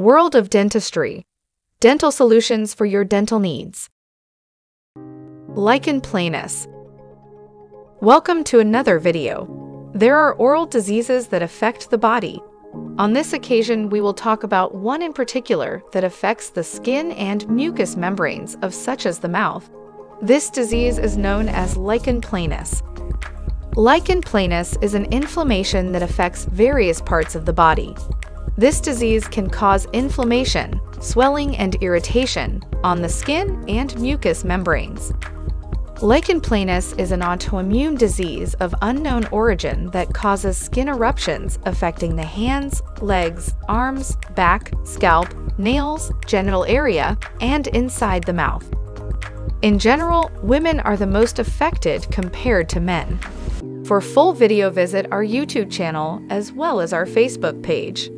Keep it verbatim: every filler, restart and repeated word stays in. World of Dentistry, dental solutions for your dental needs. Lichen planus. Welcome to another video. There are oral diseases that affect the body. On this occasion, we will talk about one in particular that affects the skin and mucous membranes of such as the mouth. This disease is known as lichen planus. Lichen planus is an inflammation that affects various parts of the body. This disease can cause inflammation, swelling, and irritation on the skin and mucous membranes. Lichen planus is an autoimmune disease of unknown origin that causes skin eruptions affecting the hands, legs, arms, back, scalp, nails, genital area, and inside the mouth. In general, women are the most affected compared to men. For full video, visit our YouTube channel as well as our Facebook page.